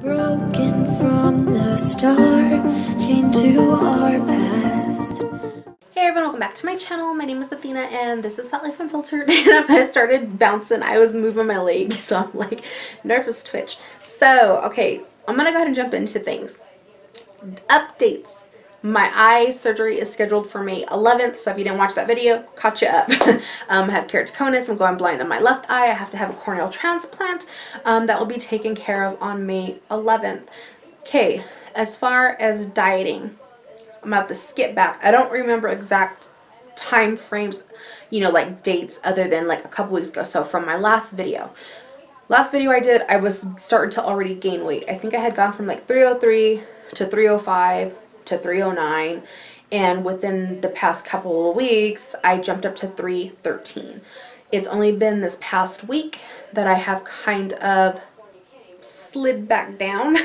Broken from the start, chained to our past. Hey everyone, welcome back to my channel. My name is Athena and this is Fat Life Unfiltered, and I started bouncing. I was moving my leg, so I'm like nervous twitch. So, okay, I'm gonna go ahead and jump into things. Updates. My eye surgery is scheduled for May 11th, so if you didn't watch that video, caught you up. I have keratoconus. I'm going blind on my left eye. I have to have a corneal transplant. That will be taken care of on May 11th. Okay, as far as dieting, I'm about to skip back. I don't remember exact time frames, you know, like dates other than like a couple weeks ago. So from my last video. Last video I did, I was starting to already gain weight. I think I had gone from like 303 to 305 to 309, and within the past couple of weeks I jumped up to 313. It's only been this past week that I have kind of slid back down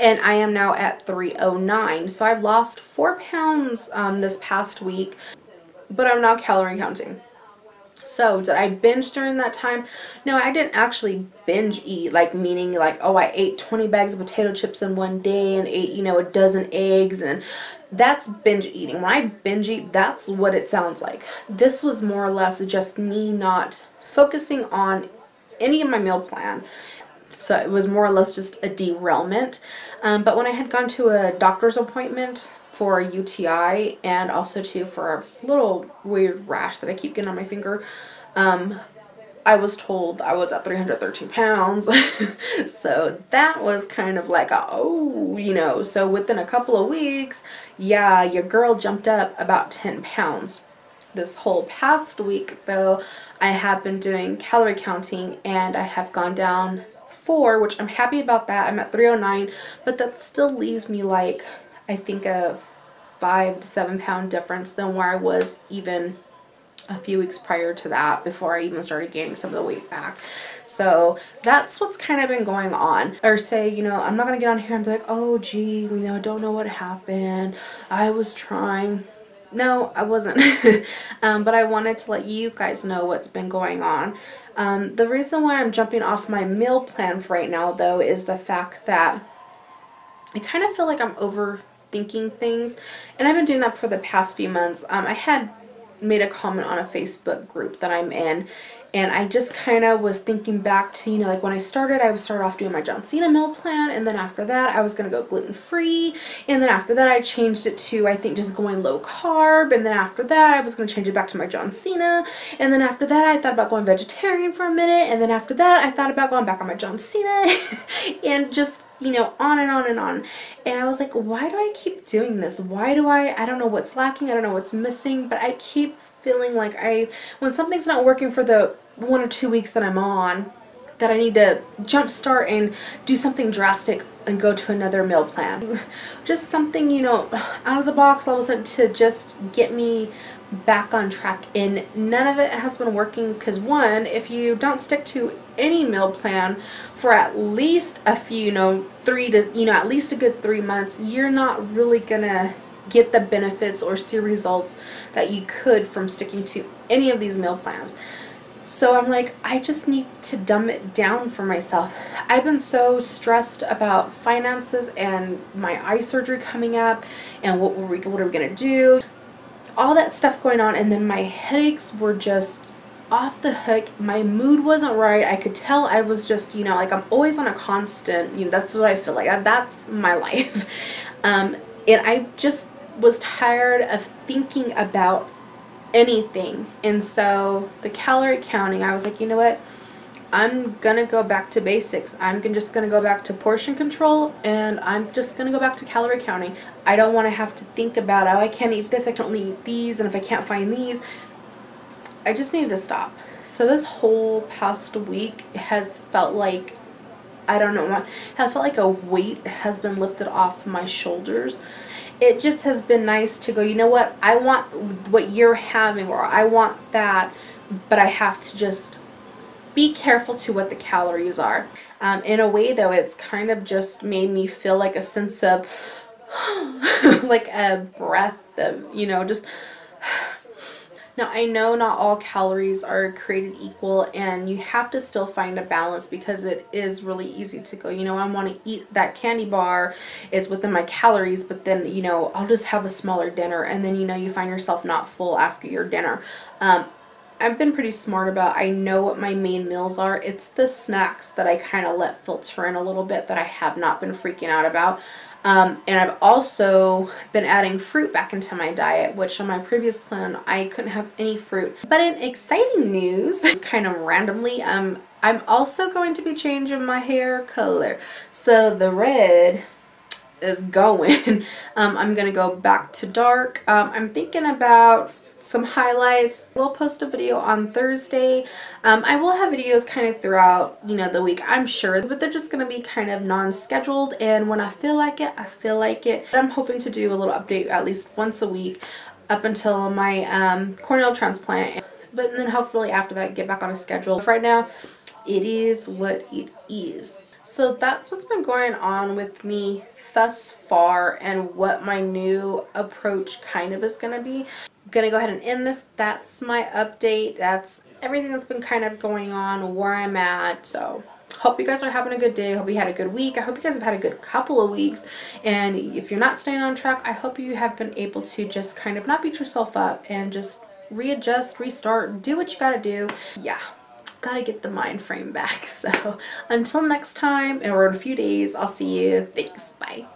and I am now at 309. So I've lost 4 pounds this past week, but I'm not calorie counting. So did I binge during that time? No, I didn't actually binge eat, like meaning like, oh, I ate 20 bags of potato chips in one day and ate, you know, 12 eggs, and that's binge eating. When I binge eat, that's what it sounds like. This was more or less just me not focusing on any of my meal plan. So it was more or less just a derailment. But when I had gone to a doctor's appointment for a UTI and also too for a little weird rash that I keep getting on my finger, I was told I was at 313 pounds. So that was kind of like a, oh, you know, so within a couple of weeks, yeah, your girl jumped up about 10 pounds. This whole past week though, I have been doing calorie counting and I have gone down 4, which I'm happy about that. I'm at 309, but that still leaves me like, I think a 5 to 7 pound difference than where I was even a few weeks prior to that, before I even started gaining some of the weight back. So that's what's kind of been going on. Or say, you know, I'm not gonna get on here and be like, oh gee, you know, I don't know what happened, I was trying. No, I wasn't. But I wanted to let you guys know what's been going on. The reason why I'm jumping off my meal plan for right now though is the fact that I kind of feel like I'm overthinking things, and I've been doing that for the past few months. I had made a comment on a Facebook group that I'm in, and I just kind of was thinking back to, you know, like when I started, I would start off doing my John Cena meal plan, and then after that I was going to go gluten-free, and then after that I changed it to, I think, just going low carb, and then after that I was going to change it back to my John Cena, and then after that I thought about going vegetarian for a minute, and then after that I thought about going back on my John Cena, and just, you know, on and on and on. And I was like, why do I keep doing this? Why do I don't know what's lacking, I don't know what's missing, but I keep feeling like when something's not working for the 1 or 2 weeks that I'm on, that I need to jumpstart and do something drastic and go to another meal plan. Just something, you know, out of the box all of a sudden to just get me back on track, and none of it has been working because, one, if you don't stick to any meal plan for at least a few, you know, at least a good 3 months, you're not really gonna get the benefits or see results that you could from sticking to any of these meal plans. So I'm like, I just need to dumb it down for myself. I've been so stressed about finances and my eye surgery coming up and what are we gonna do, all that stuff going on, and then my headaches were just off the hook. My mood wasn't right. I could tell I was just, you know, like I'm always on a constant, you know, that's what I feel like, that's my life. And I just was tired of thinking about anything, and so the calorie counting, I was like, you know what, I'm gonna go back to basics. I'm just gonna go back to portion control, and I'm just gonna go back to calorie counting. I don't want to have to think about, oh, I can't eat this, I can only eat these, and if I can't find these, I just needed to stop. So this whole past week has felt like, I don't know what, has felt like a weight has been lifted off my shoulders. It just has been nice to go, you know what, I want what you're having, or I want that, but I have to just be careful to what the calories are. In a way though, it's kind of just made me feel like a sense of like a breath of, you know, just Now, I know not all calories are created equal, and you have to still find a balance, because it is really easy to go, you know, I want to eat that candy bar, it's within my calories, but then, you know, I'll just have a smaller dinner, and then, you know, you find yourself not full after your dinner. I've been pretty smart about, I know what my main meals are. It's the snacks that I kind of let filter in a little bit that I have not been freaking out about. And I've also been adding fruit back into my diet, which on my previous plan, I couldn't have any fruit. But in exciting news, kind of randomly, I'm also going to be changing my hair color. So the red is going. I'm going to go back to dark. I'm thinking about some highlights. We'll post a video on Thursday. I will have videos kind of throughout, you know, the week, I'm sure, but they're just going to be kind of non-scheduled, and when I feel like it, I feel like it. But I'm hoping to do a little update at least once a week up until my corneal transplant, but then hopefully after that get back on a schedule. But right now, it is what it is. So that's what's been going on with me thus far, and what my new approach kind of is going to be. I'm going to go ahead and end this. That's my update. That's everything that's been kind of going on, where I'm at. So hope you guys are having a good day. Hope you had a good week. I hope you guys have had a good couple of weeks. And if you're not staying on track, I hope you have been able to just kind of not beat yourself up and just readjust, restart, do what you got to do. Yeah. Gotta get the mind frame back. So until next time, or in a few days, I'll see you. Thanks. Bye.